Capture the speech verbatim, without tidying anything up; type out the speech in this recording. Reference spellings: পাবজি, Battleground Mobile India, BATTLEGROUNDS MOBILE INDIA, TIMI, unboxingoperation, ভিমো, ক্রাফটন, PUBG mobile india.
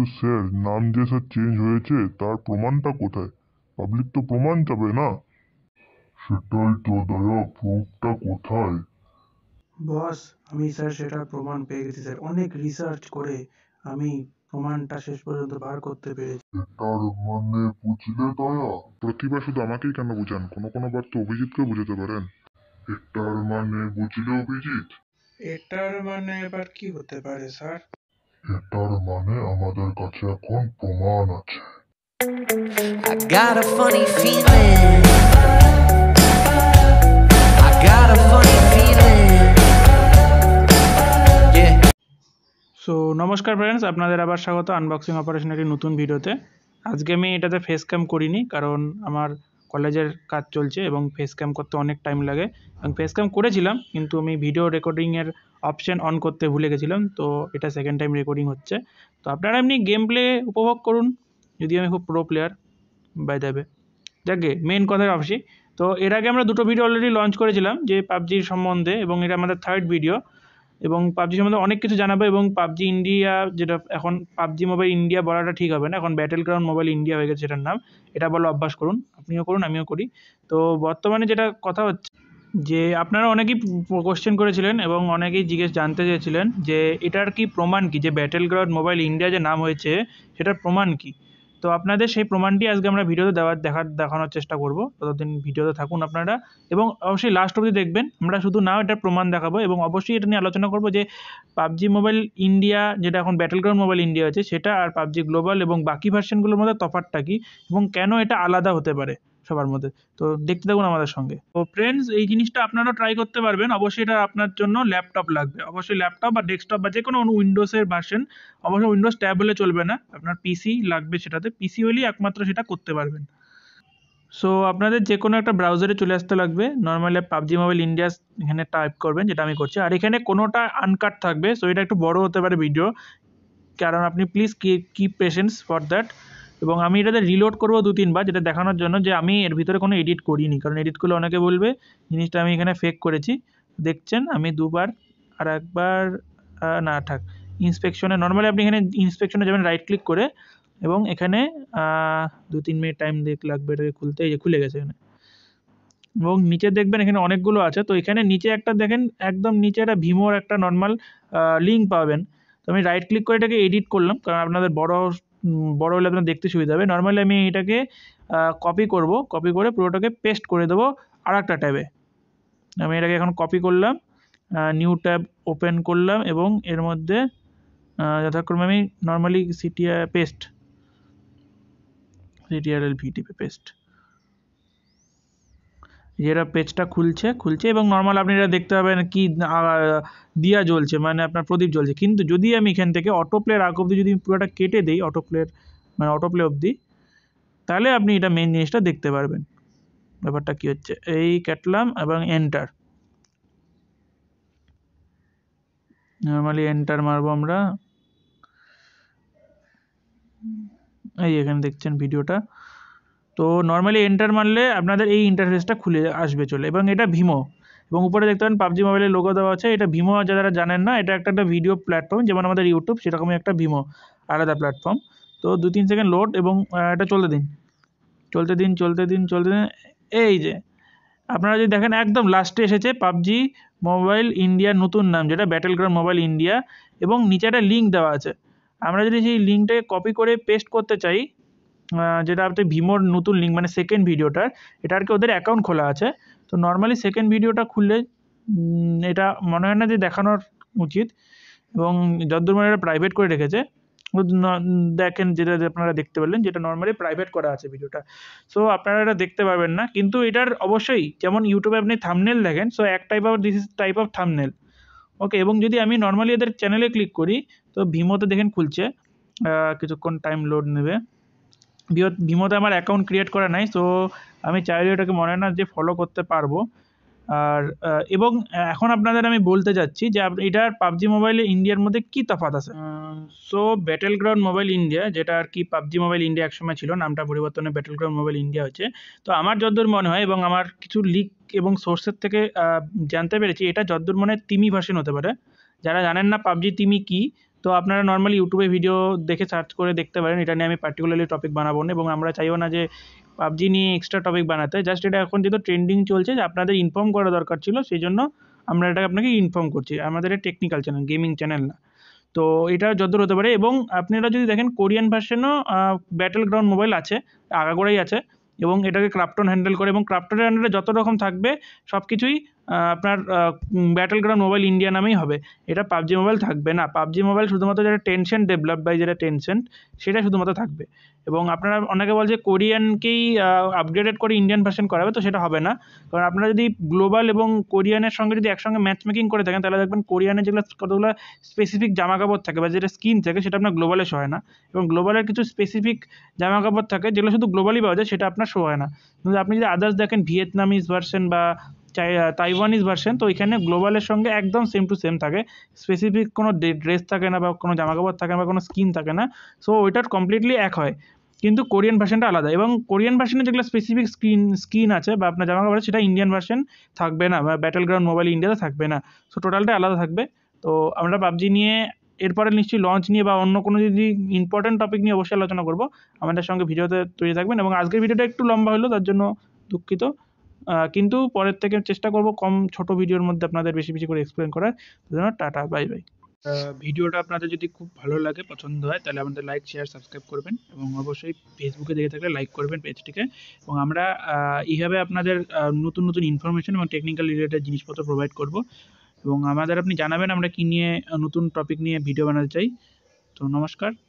কিন্তু স্যার নাম যে স্যার চেঞ্জ হয়েছে তার প্রমাণটা কোথায়? পাবলিক তো প্রমাণ চাবে না। সেটাই তো দাদা, প্রুফটা কোথায়? বস আমি স্যার সেটার প্রমাণ পেয়ে গেছি স্যার, অনেক রিসার্চ করে আমি প্রমাণটা শেষ পর্যন্ত বার করতে পেরেছি। তার মানে বুঝলে দাদা, প্রতিভা শুধু আমাকেই কেন বুঝান, কোনো কোনো বার তো অভিজিৎকে বুঝাতে পারেন। এটার মানে বুঝলে অভিজিৎ? এটার মানে এবার কি হতে পারে স্যার? এটার মানে আমাদের কাছে এখন প্রমাণ আছে। I got a funny feeling, I got a funny feeling, yeah. So নমস্কার ফ্রেন্ডস, আপনাদের আবার স্বাগত আনবক্সিং অপারেশনের একটি নতুন ভিডিওতে। আজকে আমি এটাতে ফেস ক্যাম করিনি, কারণ আমার কলেজের কাজ চলছে এবং ফেস ক্যাম করতে অনেক টাইম লাগে। এবং ফেস ক্যাম করেছিলাম কিন্তু আমি ভিডিও রেকর্ডিংয়ের অপশান অন করতে ভুলে গেছিলাম, তো এটা সেকেন্ড টাইম রেকর্ডিং হচ্ছে। তো আপনারা এমনি গেম প্লে উপভোগ করুন, যদি আমি খুব প্রো প্লেয়ার বাই দেবে। যাকে মেন কথায় আসি, তো এর আগে আমরা দুটো ভিডিও অলরেডি লঞ্চ করেছিলাম যে পাবজির সম্বন্ধে, এবং এটা আমাদের থার্ড ভিডিও এবং পাবজি সম্বন্ধে অনেক কিছু জানাবো। এবং পাবজি ইন্ডিয়া, যেটা এখন পাবজি মোবাইল ইন্ডিয়া বলাটা ঠিক হবে না, এখন ব্যাটেল গ্রাউন্ড মোবাইল ইন্ডিয়া হয়ে গেছে সেটার নাম। এটা বলা অভ্যাস করুন, আপনিও করুন আমিও করি। তো বর্তমানে যেটা কথা হচ্ছে যে আপনারা অনেকেই কোশ্চেন করেছিলেন এবং অনেকেই জিজ্ঞেস জানতে চেয়েছিলেন যে এটার কি প্রমাণ কি, যে ব্যাটেল গ্রাউন্ড মোবাইল ইন্ডিয়া যে নাম হয়েছে সেটার প্রমাণ কি। তো আপনাদের সেই প্রমাণটি আজকে আমরা ভিডিওতে দেওয়ার দেখা দেখানোর চেষ্টা করব। ততদিন ভিডিওতে থাকুন আপনারা এবং অবশ্যই লাস্ট অবধি দেখবেন। আমরা শুধু না এটার প্রমাণ দেখাবো এবং অবশ্যই এটা নিয়ে আলোচনা করব যে পাবজি মোবাইল ইন্ডিয়া যেটা এখন ব্যাটেলগ্রাউন্ড মোবাইল ইন্ডিয়া আছে সেটা আর পাবজি গ্লোবাল এবং বাকি ভার্সনগুলোর মধ্যে তফাৎটা কী এবং কেন এটা আলাদা হতে পারে সবার মধ্যে। তো দেখতে থাকুন আমাদের সঙ্গে। তো ফ্রেন্ডস, এই জিনিসটা আপনারা ট্রাই করতে পারবেন। অবশ্যই এটা আপনার জন্য ল্যাপটপ লাগবে, অবশ্যই ল্যাপটপ বা ডেস্কটপ বা যে কোনো উইন্ডোজের ভার্সন। অবশ্যই উইন্ডোজ ট্যাব হলে চলবে না, আপনার পিসি লাগবে, সেটাতে পিসি হলেই একমাত্র সেটা করতে পারবেন। সো আপনাদের যে কোনো একটা ব্রাউজারে চলে আসতে লাগবে, নর্মালি পাবজি মোবাইল ইন্ডিয়া এখানে টাইপ করবেন, যেটা আমি করছি। আর এখানে কোনোটা আনকাট থাকবে, সো এটা একটু বড় হতে পারে ভিডিও, কারণ আপনি please keep patience for that. এবং আমি এটাতে রিলোড করবো দু তিনবার, যেটা দেখানোর জন্য যে আমি এর ভিতরে কোনো এডিট করিনি, কারণ এডিট করলে অনেকে বলবে জিনিসটা আমি এখানে ফেক করেছি। দেখছেন আমি দুবার আর একবার না থাক। ইন্সপেকশনে নর্মালি আপনি এখানে ইন্সপেকশনে যাবেন রাইট ক্লিক করে, এবং এখানে দু তিন মিনিট টাইম দেখ লাগবে এটাকে খুলতে। এই যে খুলে গেছে এখানে, এবং নিচে দেখবেন এখানে অনেকগুলো আছে। তো এখানে নিচে একটা দেখেন, একদম নিচে একটা ভিমোর একটা নর্মাল লিঙ্ক পাবেন। তো আমি রাইট ক্লিক করে এটাকে এডিট করলাম, কারণ আপনাদের বড় বড়ো হলে আপনার দেখতে সুবিধা হবে। নর্মালি আমি এটাকে কপি করব, কপি করে পুরোটাকে পেস্ট করে দেবো আর একটা ট্যাবে। আমি এটাকে এখন কপি করলাম, নিউ ট্যাব ওপেন করলাম, এবং এর মধ্যে যথাক্রমে আমি নর্মালি সিটিআ পেস্ট সিটিআরএল ভিটিপে পেস্ট, যেটা পেজটা খুলছে খুলছে এবং নর্মাল আপনি এটা দেখতে পাবেন কি দিয়া জ্বলছে, মানে আপনার প্রদীপ জ্বলছে। কিন্তু যদি আমি এখান থেকে অটোপ্লের আগ অবধি যদি পুরোটা কেটে দিই, অটোপ্লের মানে অটোপ্লে অবধি, তাহলে আপনি এটা মেন জিনিসটা দেখতে পারবেন ব্যাপারটা কি হচ্ছে। এই কাটলাম এবং এন্টার, নর্মালি এন্টার মারবো আমরা। এই এখানে দেখছেন ভিডিওটা। তো নর্মালি এন্টার মারলে আপনাদের এই ইন্টারফেসটা খুলে আসবে চলে, এবং এটা ভিমো। এবং উপরে দেখতে পাবেন পাবজি মোবাইলের লোগো দেওয়া আছে। এটা ভিমো, যারা জানেন না এটা একটা একটা ভিডিও প্ল্যাটফর্ম, যেমন আমাদের ইউটিউব সেরকমই একটা ভিমো আলাদা প্ল্যাটফর্ম। তো দু তিন সেকেন্ড লোড, এবং এটা চলতে দিন চলতে দিন চলতে দিন চলতে দিন। এই যে আপনারা যদি দেখেন একদম লাস্টে এসেছে পাবজি মোবাইল ইন্ডিয়ার নতুন নাম, যেটা ব্যাটেলগ্রাউন্ড মোবাইল ইন্ডিয়া, এবং নিচে একটা লিঙ্ক দেওয়া আছে। আমরা যদি সেই লিঙ্কটাকে কপি করে পেস্ট করতে চাই, যেটা আপনি ভিমোর নতুন লিঙ্ক মানে সেকেন্ড ভিডিওটার, এটা আর কি ওদের অ্যাকাউন্ট খোলা আছে। তো নর্মালি সেকেন্ড ভিডিওটা খুললে এটা মনে হয় না যে দেখানোর উচিত, এবং যদ্দূর মানে এটা প্রাইভেট করে রেখেছে। দেখেন যেটা আপনারা দেখতে পেলেন, যেটা নর্মালি প্রাইভেট করা আছে ভিডিওটা, সো আপনারা এটা দেখতে পারবেন না। কিন্তু এটার অবশ্যই যেমন ইউটিউবে আপনি থাম্বনেল দেখেন, সো এক type of this is type of thumbnail, okay. এবং যদি আমি নর্মালি এদের চ্যানেলে ক্লিক করি, তো ভিমোতে দেখেন খুলছে, কিছুক্ষণ টাইম লোড নেবে। ভিমোতে আমার অ্যাকাউন্ট ক্রিয়েট করা নাই, সো আমি চাইলে এটাকে মনে না যে ফলো করতে পারবো। আর এবং এখন আপনাদের আমি বলতে যাচ্ছি যে এটার পাবজি মোবাইল ইন্ডিয়ার মধ্যে কী তফাৎ আছে। সো ব্যাটেলগ্রাউন্ড মোবাইল ইন্ডিয়া, যেটা আর কি পাবজি মোবাইল ইন্ডিয়া একসময় ছিল, নামটা পরিবর্তনে ব্যাটেলগ্রাউন্ড মোবাইল ইন্ডিয়া হচ্ছে। তো আমার যদ্দূর মনে হয় এবং আমার কিছু লিক এবং সোর্সের থেকে জানতে পেরেছি, এটা যদ্দূর মনে হয় টিমি ভার্সন হতে পারে। যারা জানেন না পাবজি টিমি কী, तो आपनारा नर्माली यूट्यूबे भिडियो देखे सार्च कर देखते पारेन। एटा निये आमि पार्टिकुलारलि टपिक बानाबो ना एबं आमरा चाइबो ना जे पाबजी निये एक्सट्रा टपिक बानाते, जस्ट एटा एखन जेहेतु ट्रेंडिंग चलछे जे आपनादेर इनफर्म करा दरकार छिलो सेइजोन्नो आमरा एटाके आपनाके इनफर्म करछि। आमादेर एटा टेक्निकल चैनल गेमिंग चैनल ना, तो एटा जदूर होते पारे। एबं आपनारा जोदि देखेन कोरियान भार्शनो बैटल ग्राउंड मोबाइल आछे, आगागोड़ाई आछे এবং এটাকে ক্রাফটন হ্যান্ডেল করে এবং ক্রাফটনের আন্ডারে যত রকম থাকবে সব কিছুই আপনার ব্যাটলগ্রাউন্ড মোবাইল ইন্ডিয়া নামেই হবে। এটা পাবজি মোবাইল থাকবে না, পাবজি মোবাইল শুধুমাত্র যেটা টেনশন ডেভেলপ বাই যেটা টেনশন সেটা শুধুমাত্র থাকবে। এবং আপনারা অনেকে বলছে কোরিয়ানকেই আপগ্রেডেড করে ইন্ডিয়ান ভার্সন করাবে, তো সেটা হবে না। কারণ আপনারা যদি গ্লোবাল এবং কোরিয়ানের সঙ্গে যদি একসঙ্গে ম্যাচ মেকিং করে থাকেন তাহলে দেখবেন কোরিয়ানের যেগুলো কতগুলো স্পেসিফিক জামা কাপড় থাকে বা যেটা স্কিন থাকে সেটা আপনার গ্লোবালে শো হয় না, এবং গ্লোবালের কিছু স্পেসিফিক জামা কাপড় থাকে যেগুলো শুধু গ্লোবালি পাওয়া যায় সেটা আপনার শো হয় না। কিন্তু আপনি যদি আদার্স দেখেন ভিয়েতনামিজ ভার্সন বা তাইওয়ানিজ ভার্সন, তো এখানে গ্লোবালের সঙ্গে একদম সেম টু সেম থাকে, স্পেসিফিক কোনো ড্রেস থাকে না বা কোনো জামাকাপড় থাকে না বা কোনো স্কিন থাকে না, সো ওইটার কমপ্লিটলি এক হয়। কিন্তু কোরিয়ান ভার্সনটা আলাদা, এবং কোরিয়ান ভার্সনে যেগুলো স্পেসিফিক স্ক্রিন স্কিন আছে বা আপনার জামাকাপড় সেটা ইন্ডিয়ান ভার্সন থাকবে না বা ব্যাটল গ্রাউন্ড মোবাইল ইন্ডিয়াতে থাকবে না, সো টোটালটা আলাদা থাকবে। তো আমরা পাবজি নিয়ে এরপরে নিশ্চয়ই লঞ্চ নিয়ে বা অন্য কোনো যদি ইম্পর্টেন্ট টপিক নিয়ে অবশ্যই আলোচনা করবো। আমাদের সঙ্গে ভিডিওতে তৈরি থাকবেন। এবং আজকের ভিডিওটা একটু লম্বা হলো তার জন্য দুঃখিত, কিন্তু পরের থেকে চেষ্টা করব কম ছোট ভিডিওর মধ্যে আপনাদের বেশি বেশি করে এক্সপ্লেন করার জন্য। Tata, bye bye. ভিডিওটা আপনাদের যদি খুব ভালো লাগে, পছন্দ হয়, তাহলে আমাদের লাইক শেয়ার সাবস্ক্রাইব করবেন এবং অবশ্যই ফেসবুকে দেখে থাকলে লাইক করবেন পেজটিকে। এবং আমরা এইভাবে আপনাদের নতুন নতুন ইনফরমেশন এবং টেকনিক্যাল রিলেটেড জিনিসপত্র প্রোভাইড করব। এবং আমাদের আপনি জানাবেন আমরা কী নিয়ে নতুন টপিক নিয়ে ভিডিও বানাতে চাই। তো নমস্কার।